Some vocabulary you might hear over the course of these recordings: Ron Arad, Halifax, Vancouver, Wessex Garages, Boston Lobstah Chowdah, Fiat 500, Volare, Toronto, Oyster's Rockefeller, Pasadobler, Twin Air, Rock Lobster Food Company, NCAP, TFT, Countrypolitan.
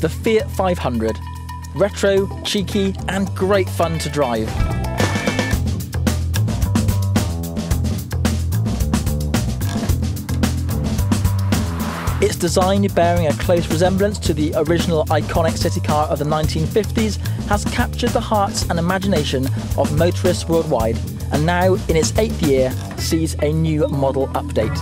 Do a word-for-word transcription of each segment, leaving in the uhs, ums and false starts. The Fiat five hundred. Retro, cheeky, and great fun to drive. Its design, bearing a close resemblance to the original iconic city car of the nineteen fifties, has captured the hearts and imagination of motorists worldwide, and now, in its eighth year, sees a new model update.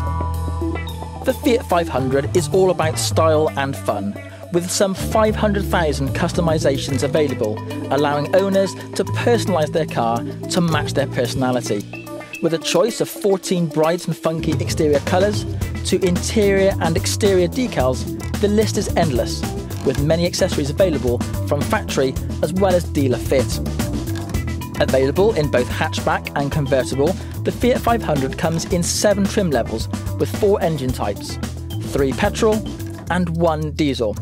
The Fiat five hundred is all about style and fun, with some five hundred thousand customizations available, allowing owners to personalize their car to match their personality. With a choice of fourteen bright and funky exterior colors, to interior and exterior decals, the list is endless, with many accessories available from factory as well as dealer fit. Available in both hatchback and convertible, the Fiat five hundred comes in seven trim levels with four engine types, three petrol and one diesel.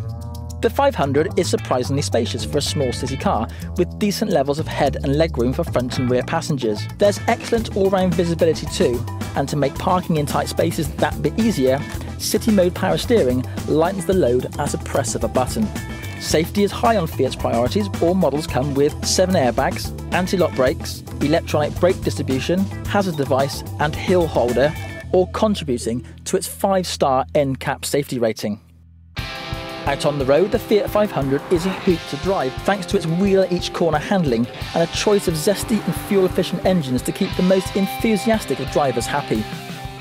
The five hundred is surprisingly spacious for a small city car, with decent levels of head and legroom for front and rear passengers. There's excellent all-round visibility too, and to make parking in tight spaces that bit easier, city mode power steering lightens the load at a press of a button. Safety is high on Fiat's priorities. All models come with seven airbags, anti-lock brakes, electronic brake distribution, hazard device and hill holder, all contributing to its five-star N C A P safety rating. Out on the road, the Fiat five hundred is a hoot to drive thanks to its wheel-at-each-corner handling and a choice of zesty and fuel-efficient engines to keep the most enthusiastic of drivers happy.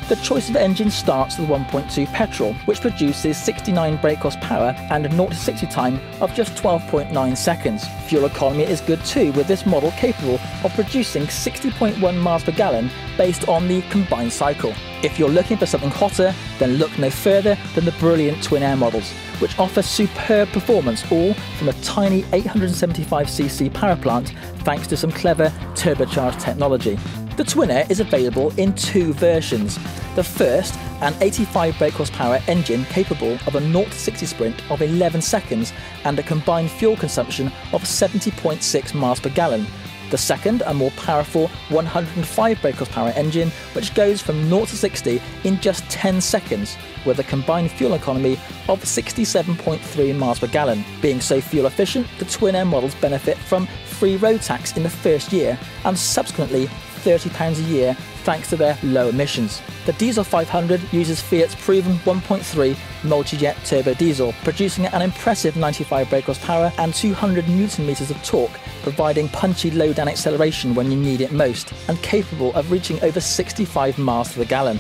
The choice of engines starts with one point two petrol, which produces sixty-nine brake horsepower and a zero to sixty time of just twelve point nine seconds. Fuel economy is good too, with this model capable of producing sixty point one miles per gallon based on the combined cycle. If you're looking for something hotter, then look no further than the brilliant Twin Air models, which offer superb performance, all from a tiny eight hundred seventy-five c c power plant thanks to some clever turbocharged technology. The Twin Air is available in two versions. The first, an eighty-five brake horsepower engine capable of a zero to sixty sprint of eleven seconds and a combined fuel consumption of seventy point six miles per gallon. The second, a more powerful one hundred five brake horsepower engine, which goes from zero to sixty in just ten seconds, with a combined fuel economy of sixty-seven point three miles per gallon. Being so fuel efficient, the Twin Air models benefit from free road tax in the first year and subsequently thirty pounds a year thanks to their low emissions. The Diesel five hundred uses Fiat's proven one point three multi-jet turbo diesel, producing an impressive ninety-five brake horsepower and two hundred newton meters of torque, providing punchy low-down acceleration when you need it most, and capable of reaching over sixty-five miles to the gallon.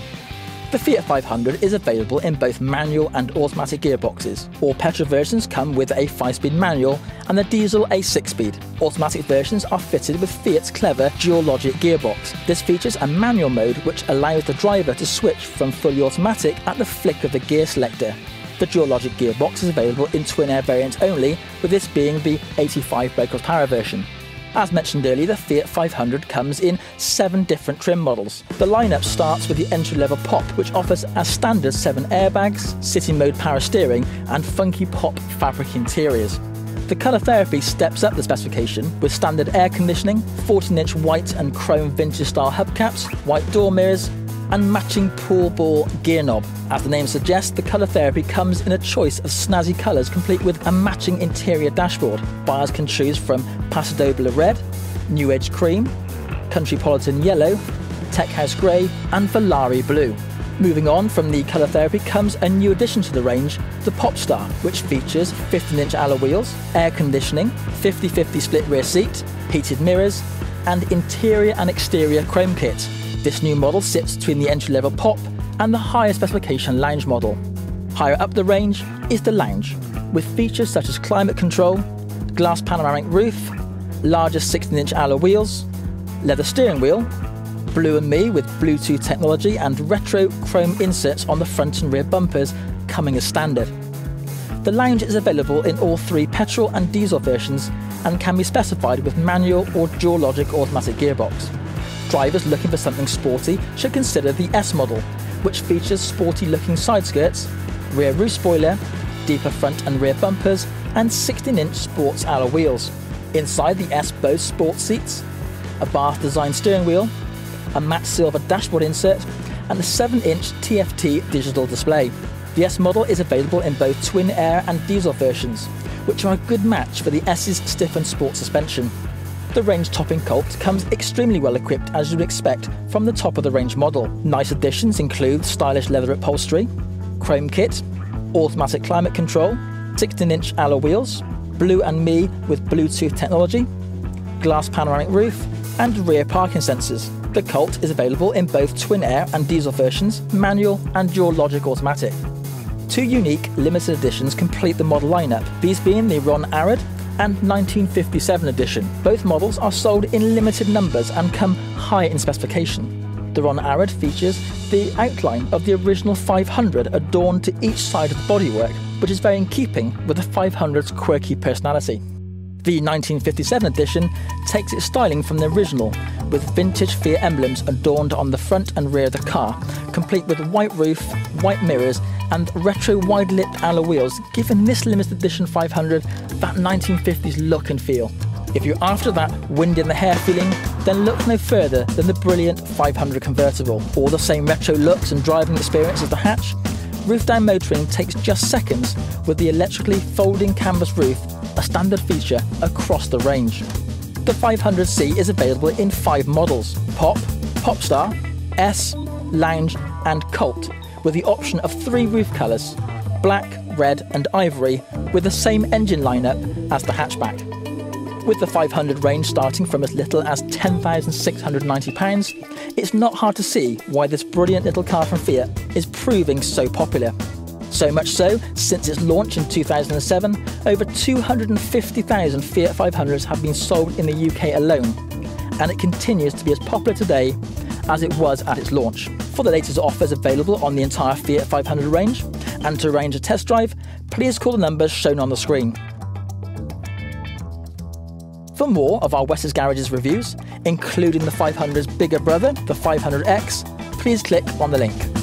The Fiat five hundred is available in both manual and automatic gearboxes. All petrol versions come with a five-speed manual and the diesel a six-speed. Automatic versions are fitted with Fiat's clever dual-logic gearbox. This features a manual mode which allows the driver to switch from fully automatic at the flick of the gear selector. The dual-logic gearbox is available in Twin Air variants only, with this being the eighty-five brake horsepower version. As mentioned earlier, the Fiat five hundred comes in seven different trim models. The lineup starts with the entry-level Pop, which offers as standard seven airbags, city mode power steering, and funky pop fabric interiors. The colour therapy steps up the specification with standard air conditioning, fourteen-inch white and chrome vintage-style hubcaps, white door mirrors, and matching pool ball gear knob. As the name suggests, the colour therapy comes in a choice of snazzy colours, complete with a matching interior dashboard. Buyers can choose from Pasadobler Red, New Age Cream, Countrypolitan Yellow, Tech House Grey and Volare Blue. Moving on from the colour therapy comes a new addition to the range, the Popstar, which features fifteen-inch alloy wheels, air conditioning, fifty fifty split rear seat, heated mirrors and interior and exterior chrome kit. This new model sits between the entry-level Pop and the higher specification Lounge model. Higher up the range is the Lounge, with features such as climate control, glass panoramic roof, larger sixteen-inch alloy wheels, leather steering wheel, Blue and Me with Bluetooth technology and retro chrome inserts on the front and rear bumpers coming as standard. The Lounge is available in all three petrol and diesel versions and can be specified with manual or dual-logic automatic gearbox. Drivers looking for something sporty should consider the S model, which features sporty-looking side skirts, rear roof spoiler, deeper front and rear bumpers, and sixteen-inch sports alloy wheels. Inside, the S boasts sports seats, a Bath-designed steering wheel, a matte silver dashboard insert, and a seven-inch T F T digital display. The S model is available in both Twin Air and diesel versions, which are a good match for the S's stiff and sport suspension. The range-topping Colt comes extremely well equipped, as you'd expect from the top-of-the-range model. Nice additions include stylish leather upholstery, chrome kit, automatic climate control, sixteen inch alloy wheels, Blue and Me with Bluetooth technology, glass panoramic roof, and rear parking sensors. The Colt is available in both twin air and diesel versions, manual and dual logic automatic. Two unique limited editions complete the model lineup, these being the Ron Arad and nineteen fifty-seven edition. Both models are sold in limited numbers and come high in specification. The Ron Arad features the outline of the original five hundred adorned to each side of the bodywork, which is very in keeping with the five hundred's quirky personality. The nineteen fifty-seven edition takes its styling from the original, with vintage Fiat emblems adorned on the front and rear of the car, complete with white roof, white mirrors, and retro wide-lipped alloy wheels, giving this limited edition five hundred that nineteen fifties look and feel. If you're after that wind in the hair feeling, then look no further than the brilliant five hundred convertible. All the same retro looks and driving experience as the hatch, roof-down motoring takes just seconds with the electrically folding canvas roof, a standard feature across the range. The five hundred C is available in five models: Pop, Popstar, S, Lounge and Colt, with the option of three roof colours, black, red and ivory, with the same engine lineup as the hatchback. With the five hundred range starting from as little as ten thousand six hundred and ninety pounds, it's not hard to see why this brilliant little car from Fiat is proving so popular. So much so, since its launch in two thousand seven, over two hundred and fifty thousand Fiat five hundreds have been sold in the U K alone, and it continues to be as popular today as it was at its launch. For the latest offers available on the entire Fiat five hundred range, and to arrange a test drive, please call the numbers shown on the screen. For more of our Wessex Garages reviews, including the five hundred's bigger brother, the five hundred X, please click on the link.